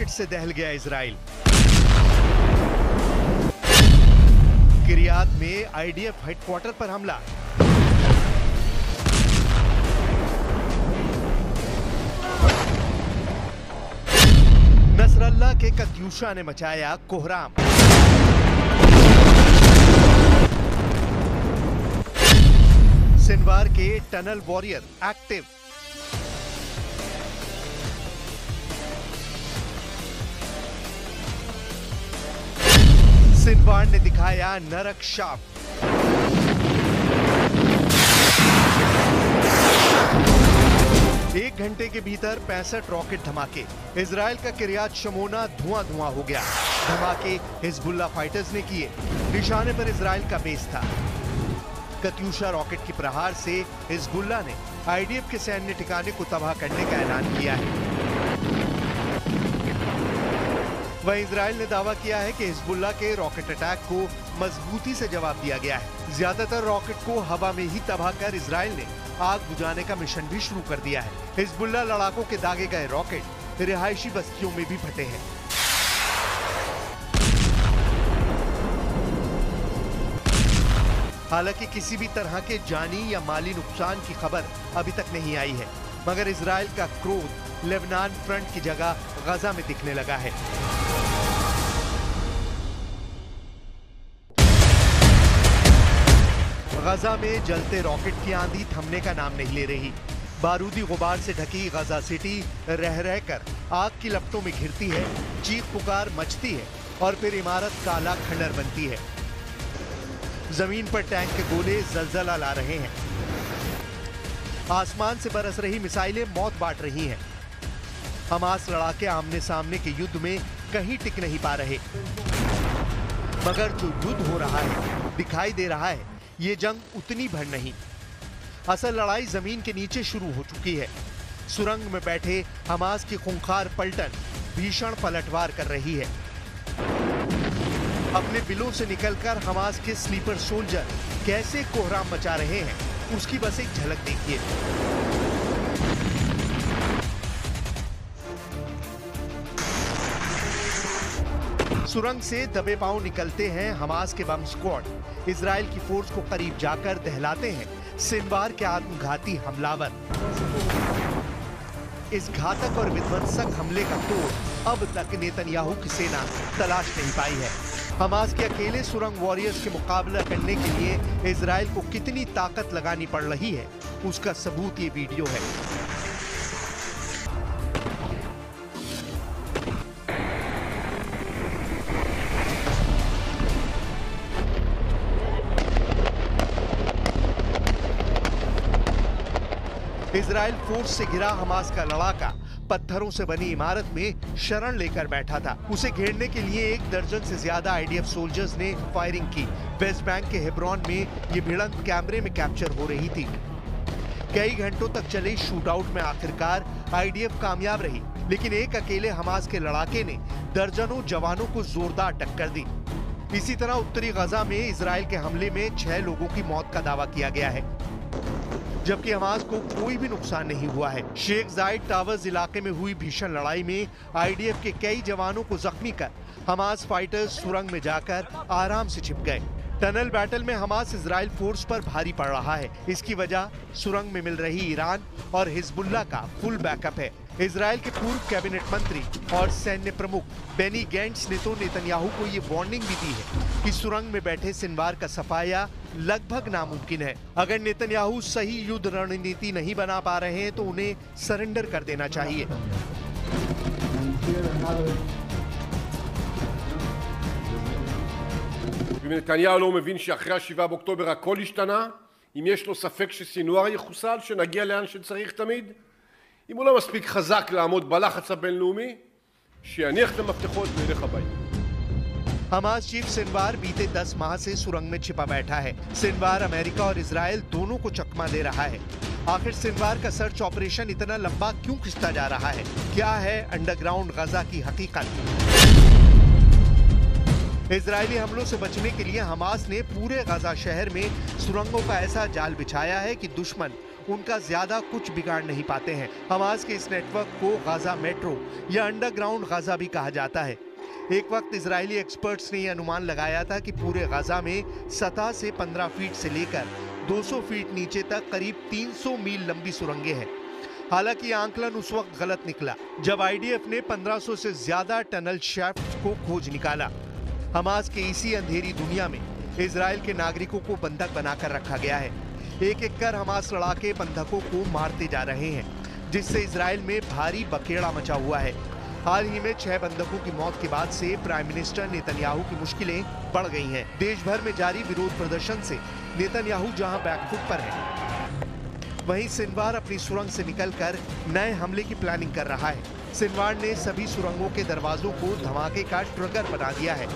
Rocket से दहल गया Israel. किरियात में आईडीएफ हेडक्वार्टर पर हमला। नसरल्लाह के कत्यूशा ने मचाया कोहराम। सिनवार के टनल वॉरियर एक्टिव। सिनवार ने दिखाया नरक शाफ। एक घंटे के भीतर 65 रॉकेट धमाके। इजराइल का किरियात शमोना धुआं हो गया। धमाके हिजबुल्ला फाइटर्स ने किए। निशाने पर इजराइल का बेस था। कत्यूशा रॉकेट की प्रहार से हिजबुल्ला ने आईडीएफ के सैन्य ठिकाने को तबाह करने का ऐलान किया है। वहीं इजराइल ने दावा किया है कि हिजबुल्ला के रॉकेट अटैक को मजबूती से जवाब दिया गया है। ज्यादातर रॉकेट को हवा में ही तबाह कर इजराइल ने आग बुझाने का मिशन भी शुरू कर दिया है। हिजबुल्ला लड़ाकों के दागे गए रॉकेट रिहायशी बस्तियों में भी फटे हैं। हालांकि किसी भी तरह के जानी या माली नुकसान की खबर अभी तक नहीं आई है, मगर इजराइल का क्रोध लेबनान फ्रंट की जगह गाजा में दिखने लगा है। गाजा में जलते रॉकेट की आंधी थमने का नाम नहीं ले रही। बारूदी गुबार से ढकी गाजा सिटी रह कर आग की लपटों में घिरती है, चीख पुकार मचती है और फिर इमारत काला खंडर बनती है। जमीन पर टैंक के गोले जलजला ला रहे हैं। आसमान से बरस रही मिसाइलें मौत बांट रही हैं। हमास लड़ाके आमने सामने के युद्ध में कहीं टिक नहीं पा रहे, मगर जो युद्ध हो रहा है, दिखाई दे रहा है, ये जंग उतनी भर नहीं। असल लड़ाई जमीन के नीचे शुरू हो चुकी है। सुरंग में बैठे हमास की खूंखार पलटन भीषण पलटवार कर रही है। अपने बिलों से निकलकर हमास के स्लीपर सोल्जर कैसे कोहराम मचा रहे हैं, उसकी बस एक झलक देखिए। सुरंग से दबे पांव निकलते हैं हमास के बम स्क्वाड। इजराइल की फोर्स को करीब जाकर दहलाते हैं सिनवार के आत्मघाती हमलावर। इस घातक और विध्वंसक हमले का तोड़ अब तक नेतन्याहू की सेना तलाश नहीं पाई है। हमास के अकेले सुरंग वॉरियर्स के मुकाबला करने के लिए इजराइल को कितनी ताकत लगानी पड़ रही है, उसका सबूत ये वीडियो है। इजराइल फोर्स से घिरा हमास का लड़ाका पत्थरों से बनी इमारत में शरण लेकर बैठा था। उसे घेरने के लिए 1 दर्जन से ज्यादा आईडीएफ सोल्जर्स ने फायरिंग की। वेस्ट बैंक के हेब्रोन में ये भिड़ंत कैमरे में कैप्चर हो रही थी। कई घंटों तक चले शूटआउट में आखिरकार आईडीएफ कामयाब रही, लेकिन एक अकेले हमास के लड़ाके ने दर्जनों जवानों को जोरदार टक्कर दी। इसी तरह उत्तरी गाजा में इजराइल के हमले में 6 लोगों की मौत का दावा किया गया है, जबकि हमास को कोई भी नुकसान नहीं हुआ है। शेख जायद टावर्स इलाके में हुई भीषण लड़ाई में आईडीएफ के कई जवानों को जख्मी कर हमास फाइटर्स सुरंग में जाकर आराम से छिप गए। टनल बैटल में हमास इजराइल फोर्स पर भारी पड़ रहा है। इसकी वजह सुरंग में मिल रही ईरान और हिजबुल्ला का फुल बैकअप है। इजराइल के पूर्व कैबिनेट मंत्री और सैन्य प्रमुख बेनी गैंट्ज़ ने तो नेतन्याहू को ये वार्निंग भी दी है कि सुरंग में बैठे सिनवार का सफाया लगभग नामुमकिन है। अगर नेतन्याहू सही युद्ध रणनीति नहीं बना पा रहे हैं तो उन्हें सरेंडर कर देना चाहिए। נתניהו לא מבין שאחרי 7 באוקטובר הכל השתנה. אם יש לו ספק שסינואר יחוסל, שנגיע לאן שצריך תמיד, אם הוא לא מספיק חזק לעמוד בלחץ הבינלאומי, שיניח את המפתחות וילך הביתה. हमास चीफ सिनवार बीते 10 माह से सुरंग में छिपा बैठा है। सिनवार अमेरिका और इजराइल दोनों को चकमा दे रहा है। आखिर सिनवार का सर्च ऑपरेशन इतना लंबा क्यों खिंचता जा रहा है? क्या है अंडरग्राउंड गाजा की हकीकत? इजरायली हमलों से बचने के लिए हमास ने पूरे गाजा शहर में सुरंगों का ऐसा जाल बिछाया है कि दुश्मन उनका ज़्यादा कुछ बिगाड़ नहीं पाते हैं। हमास के इस नेटवर्क को गाजा मेट्रो या अंडरग्राउंड गाजा भी कहा जाता है। एक वक्त इजरायली एक्सपर्ट्स ने यह अनुमान लगाया था कि पूरे गाजा में सतह से 15 फीट से लेकर 200 फीट नीचे तक करीब 300 मील लंबी सुरंगें हैं। हालांकि यह आंकलन उस वक्त गलत निकला जब आईडीएफ ने 1500 से ज्यादा टनल शैफ्ट्स को खोज निकाला। हमास के इसी अंधेरी दुनिया में इजरायल के नागरिकों को बंधक बनाकर रखा गया है। एक एक कर हमास लड़ाके बंधकों को मारते जा रहे हैं, जिससे इजरायल में भारी बखेड़ा मचा हुआ है। हाल ही में 6 बंधकों की मौत के बाद से प्राइम मिनिस्टर नेतन्याहू की मुश्किलें बढ़ गई हैं। देश भर में जारी विरोध प्रदर्शन से नेतन्याहू जहां बैकफुट पर है, वहीं सिनवार अपनी सुरंग से निकलकर नए हमले की प्लानिंग कर रहा है। सिनवार ने सभी सुरंगों के दरवाजों को धमाके का ट्रिगर बना दिया है।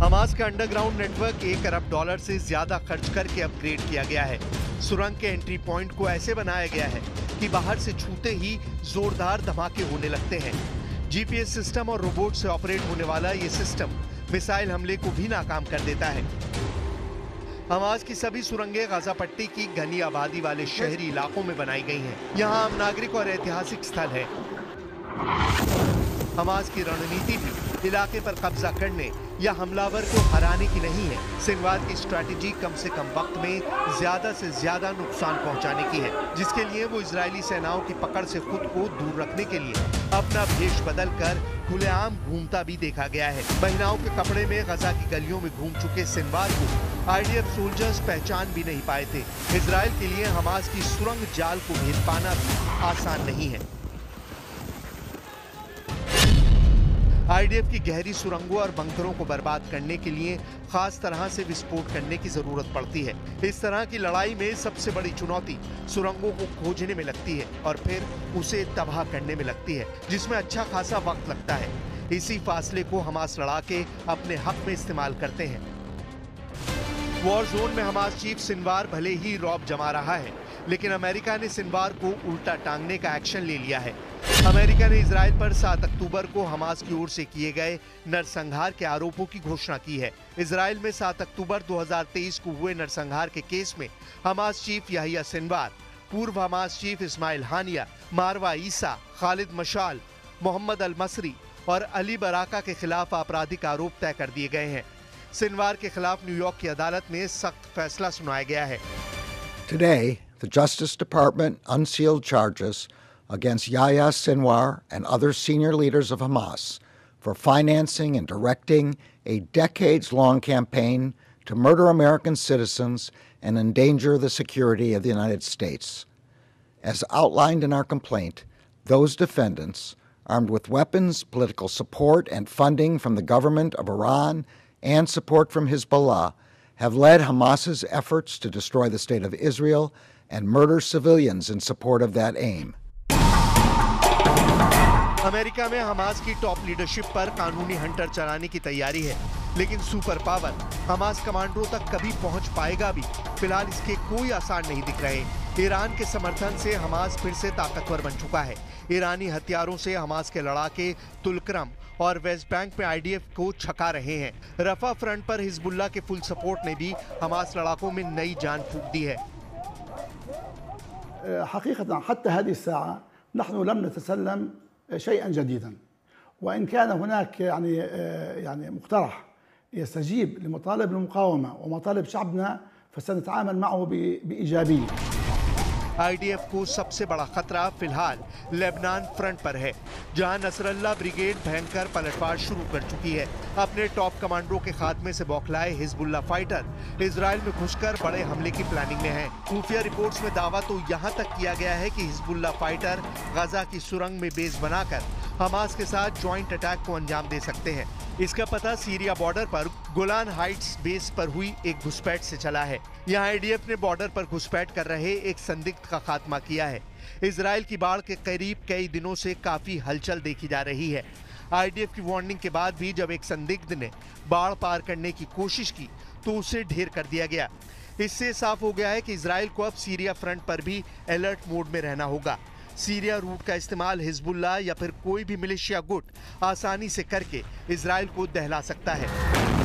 हमास का अंडरग्राउंड नेटवर्क $1 अरब से ज्यादा खर्च करके अपग्रेड किया गया है। सुरंग के एंट्री पॉइंट को ऐसे बनाया गया है कि बाहर से छूते ही जोरदार धमाके होने लगते हैं। जीपीएस सिस्टम और रोबोट से ऑपरेट होने वाला ये सिस्टम मिसाइल हमले को भी नाकाम कर देता है। हमास की सभी सुरंगें गाजा पट्टी की घनी आबादी वाले शहरी इलाकों में बनाई गई हैं। यहाँ आम नागरिक और ऐतिहासिक स्थल है। हमास की रणनीति भी इलाके पर कब्जा करने या हमलावर को हराने की नहीं है। सिनवार की स्ट्रैटेजी कम से कम वक्त में ज्यादा से ज्यादा नुकसान पहुंचाने की है, जिसके लिए वो इजरायली सेनाओं की पकड़ से खुद को दूर रखने के लिए अपना भेष बदलकर खुलेआम घूमता भी देखा गया है। महिलाओं के कपड़े में गजा की गलियों में घूम चुके सिनवार को आईडीएफ सोल्जर्स पहचान भी नहीं पाए थे। इजरायल के लिए हमास की सुरंग जाल को भेद पाना भी आसान नहीं है। आईडीएफ की गहरी सुरंगों और बंकरों को बर्बाद करने के लिए खास तरह से विस्फोट करने की जरूरत पड़ती है। इस तरह की लड़ाई में सबसे बड़ी चुनौती सुरंगों को खोजने में लगती है और फिर उसे तबाह करने में लगती है, जिसमें अच्छा खासा वक्त लगता है। इसी फासले को हमास लड़ाके अपने हक में इस्तेमाल करते हैं। वॉर जोन में हमास चीफ सिनवार भले ही रौब जमा रहा है, लेकिन अमेरिका ने सिनवार को उल्टा टांगने का एक्शन ले लिया है। अमेरिका ने इजरायल पर 7 अक्टूबर को हमास की ओर से किए गए नरसंहार के आरोपों की घोषणा की है। इजरायल में 7 अक्टूबर 2023 को हुए नरसंहार के केस में हमास चीफ याहिया सिनवार, पूर्व Hamas chief Ismail Haniyeh, Marwan Issa Khalid Mashal, Mohammed अल मसरी और अली बराका के खिलाफ आपराधिक आरोप तय कर दिए गए हैं। सिनवार के खिलाफ न्यूयॉर्क की अदालत में सख्त फैसला सुनाया गया है। Today, the Justice Department unsealed charges against Yahya Sinwar and other senior leaders of Hamas for financing and directing a decades-long campaign to murder American citizens and endanger the security of the United States. As outlined in our complaint, those defendants, armed with weapons, political support, and funding from the government of Iran and support from Hezbollah, have led Hamas's efforts to destroy the state of Israel and murder civilians in support of that aim. America में Hamas की top leadership पर कानूनी Hunter चलाने की तैयारी है, लेकिन super power Hamas कमांडरों तक कभी पहुंच पाएगा भी फिलहाल इसके कोई आसार नहीं दिख रहे। ईरान के समर्थन से हमास फिर से ताकतवर बन चुका है। ईरानी हथियारों से हमास के लड़ाके तुलक्रम और वेस्ट बैंक में आईडीएफ को छका रहे हैं। रफा फ्रंट पर हिजबुल्ला के फुल सपोर्ट ने भी हमास लड़ाकों में नई जान फूंक दी है। نحن لم نتسلم شيئا جديدا وإن كان هناك يعني مقترح يستجيب لمطالب المقاومة ومطالب شعبنا فسنتعامل معه بإيجابية. आईडीएफ को सबसे बड़ा खतरा फिलहाल लेबनान फ्रंट पर है, जहां नसरल्लाह ब्रिगेड भयंकर पलटवार शुरू कर चुकी है। अपने टॉप कमांडरों के खात्मे से बौखलाए हिजबुल्ला फाइटर इजरायल में घुसकर बड़े हमले की प्लानिंग में है। खुफिया रिपोर्ट्स में दावा तो यहां तक किया गया है कि हिजबुल्ला फाइटर गाजा की सुरंग में बेस बनाकर हमास के साथ ज्वाइंट अटैक को अंजाम दे सकते हैं। इसका पता सीरिया बॉर्डर पर गुलान हाइट्स बेस पर हुई एक घुसपैठ से चला है। यहाँ आईडीएफ ने बॉर्डर पर घुसपैठ कर रहे एक संदिग्ध का खात्मा किया है। इजरायल की बाढ़ के करीब कई दिनों से काफी हलचल देखी जा रही है। आईडीएफ की वार्निंग के बाद भी जब एक संदिग्ध ने बाढ़ पार करने की कोशिश की तो उसे ढेर कर दिया गया। इससे साफ हो गया है कि इजरायल को अब सीरिया फ्रंट पर भी अलर्ट मोड में रहना होगा। सीरिया रूट का इस्तेमाल हिजबुल्ला या फिर कोई भी मिलिशिया गुट आसानी से करके इजरायल को दहला सकता है।